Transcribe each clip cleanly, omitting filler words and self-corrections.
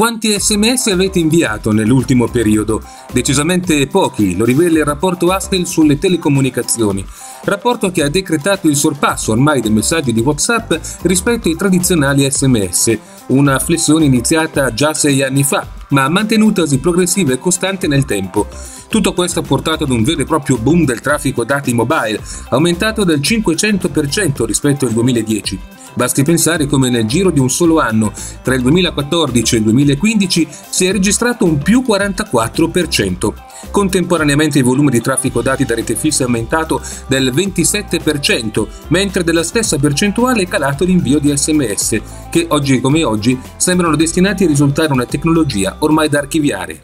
Quanti sms avete inviato nell'ultimo periodo? Decisamente pochi, lo rivela il rapporto Asstel sulle telecomunicazioni, rapporto che ha decretato il sorpasso ormai dei messaggi di WhatsApp rispetto ai tradizionali sms, una flessione iniziata già 6 anni fa, ma mantenutasi progressiva e costante nel tempo. Tutto questo ha portato ad un vero e proprio boom del traffico dati mobile, aumentato del 500% rispetto al 2010. Basti pensare come nel giro di un solo anno, tra il 2014 e il 2015, si è registrato un più 44%. Contemporaneamente il volume di traffico dati da rete fissa è aumentato del 27%, mentre della stessa percentuale è calato l'invio di sms, che oggi come oggi sembrano destinati a risultare una tecnologia ormai da archiviare.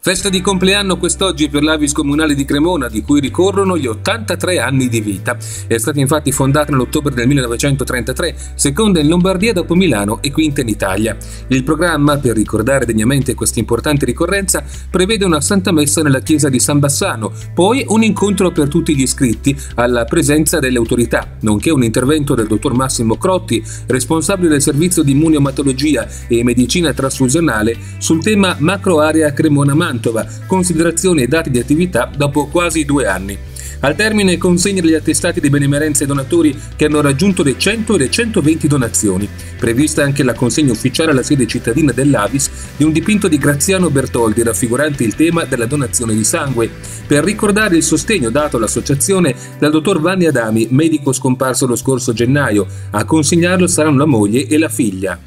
Festa di compleanno quest'oggi per l'Avis Comunale di Cremona, di cui ricorrono gli 83 anni di vita. È stata infatti fondata nell'ottobre del 1933, seconda in Lombardia dopo Milano e quinta in Italia. Il programma, per ricordare degnamente questa importante ricorrenza, prevede una santa messa nella chiesa di San Bassano, poi un incontro per tutti gli iscritti alla presenza delle autorità, nonché un intervento del dottor Massimo Crotti, responsabile del servizio di immunomatologia e medicina trasfusionale, sul tema macroarea Cremona-Marco, considerazioni e dati di attività dopo quasi 2 anni. Al termine consegna gli attestati di benemerenza ai donatori che hanno raggiunto le 100 e le 120 donazioni. Prevista anche la consegna ufficiale alla sede cittadina dell'Avis di un dipinto di Graziano Bertoldi raffigurante il tema della donazione di sangue, per ricordare il sostegno dato all'associazione dal dottor Vanni Adami, medico scomparso lo scorso gennaio. A consegnarlo saranno la moglie e la figlia.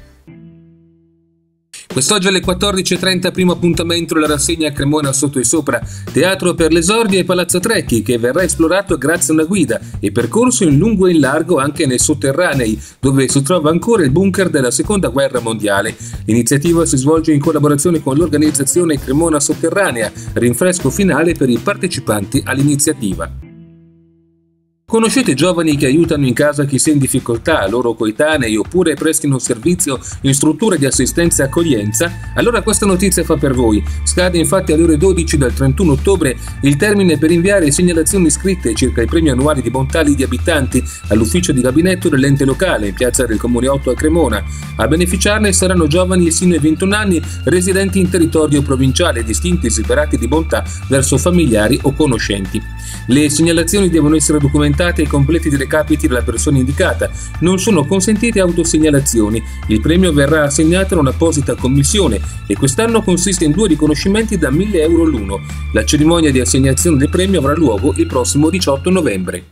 Quest'oggi alle 14:30 primo appuntamento alla rassegna Cremona Sotto e Sopra, teatro per l'esordio e Palazzo Trecchi, che verrà esplorato grazie a una guida e percorso in lungo e in largo anche nei sotterranei, dove si trova ancora il bunker della Seconda Guerra Mondiale. L'iniziativa si svolge in collaborazione con l'organizzazione Cremona Sotterranea, rinfresco finale per i partecipanti all'iniziativa. Conoscete giovani che aiutano in casa chi sia in difficoltà, loro coetanei, oppure prestino servizio in strutture di assistenza e accoglienza? Allora questa notizia fa per voi. Scade infatti alle ore 12 del 31 ottobre il termine per inviare segnalazioni scritte circa i premi annuali di bontà di abitanti all'ufficio di gabinetto dell'ente locale in Piazza del Comune 8 a Cremona. A beneficiarne saranno giovani sino ai 21 anni residenti in territorio provinciale, distintisi per atti di bontà verso familiari o conoscenti. Le segnalazioni devono essere documentate e completi dei recapiti della persona indicata. Non sono consentite autosegnalazioni. Il premio verrà assegnato da un'apposita commissione e quest'anno consiste in 2 riconoscimenti da 1.000 euro l'uno. La cerimonia di assegnazione del premio avrà luogo il prossimo 18 novembre.